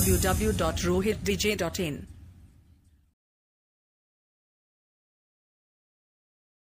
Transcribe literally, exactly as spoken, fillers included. w w w dot rohit d j dot in